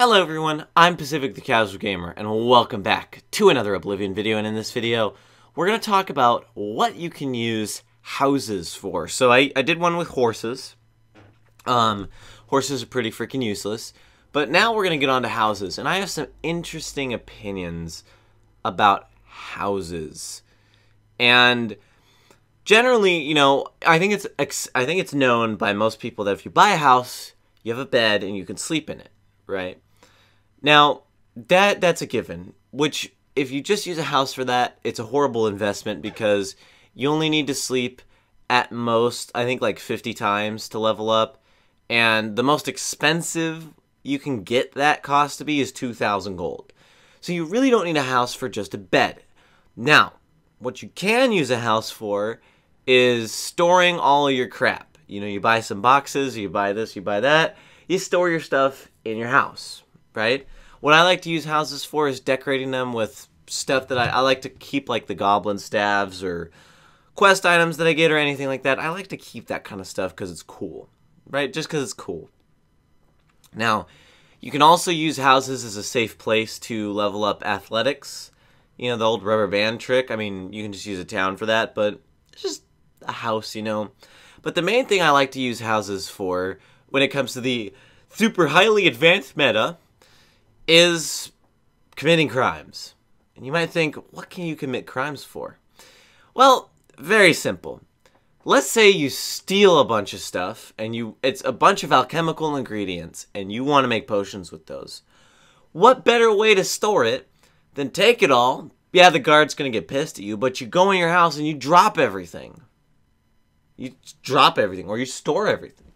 Hello everyone, I'm Pacific the Casual Gamer, and welcome back to another Oblivion video, and in this video, we're going to talk about what you can use houses for. So I did one with horses. Horses are pretty freaking useless, but now we're going to get on to houses, and I have some interesting opinions about houses. And generally, you know, I think it's known by most people that if you buy a house, you have a bed and you can sleep in it, right? Now, that's a given, which if you just use a house for that, it's a horrible investment because you only need to sleep at most, I think like 50 times to level up. And the most expensive you can get that cost to be is 2,000 gold. So you really don't need a house for just a bed. Now, what you can use a house for is storing all of your crap. You know, you buy some boxes, you buy this, you buy that, you store your stuff in your house, right? What I like to use houses for is decorating them with stuff that I like to keep, like the goblin staves or quest items that I get or anything like that. I like to keep that kind of stuff because it's cool, right? Just because it's cool. Now, you can also use houses as a safe place to level up athletics. You know, the old rubber band trick. I mean, you can just use a town for that, but it's just a house, you know. But the main thing I like to use houses for when it comes to the super highly advanced meta is committing crimes. And you might think, what can you commit crimes for? Well, very simple. Let's say you steal a bunch of stuff, and it's a bunch of alchemical ingredients, and you want to make potions with those. What better way to store it than take it all? Yeah, the guard's going to get pissed at you, but you go in your house and you drop everything. You drop everything, or you store everything.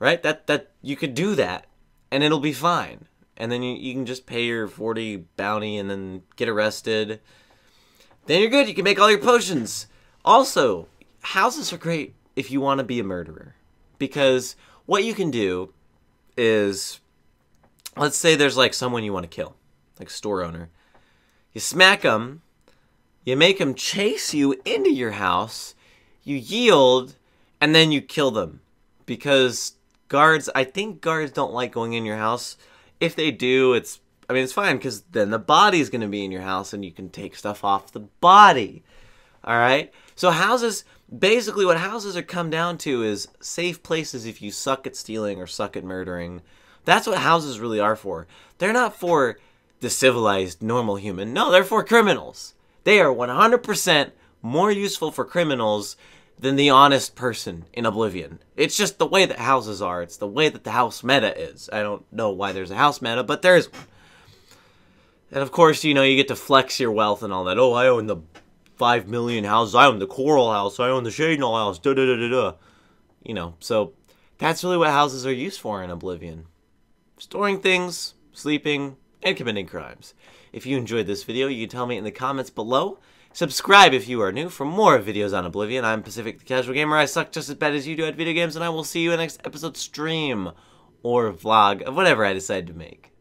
Right? That you could do that, and it'll be fine. And then you can just pay your 40 bounty and then get arrested. Then you're good. You can make all your potions. Also, houses are great if you want to be a murderer. Because what you can do is, let's say there's like someone you want to kill, like a store owner. You smack them. You make them chase you into your house. You yield, and then you kill them. Because guards, I think guards don't like going in your house. If they do, it's fine, because then the body's going to be in your house and you can take stuff off the body. All right? So houses, basically what houses are come down to is safe places if you suck at stealing or suck at murdering. That's what houses really are for. They're not for the civilized, normal human. No, they're for criminals. They are 100% more useful for criminals than the honest person in Oblivion. It's just the way that houses are. It's the way that the house meta is. I don't know why there's a house meta, but there is one. And of course, you know, you get to flex your wealth and all that. Oh, I own the 5 million houses. I own the Coral House. I own the Shadenal House. Da da da da da. You know, so that's really what houses are used for in Oblivion. Storing things, sleeping, and committing crimes. If you enjoyed this video, you can tell me in the comments below. Subscribe if you are new for more videos on Oblivion. I'm Pacific the Casual Gamer. I suck just as bad as you do at video games, and I will see you in the next episode stream or vlog of whatever I decide to make.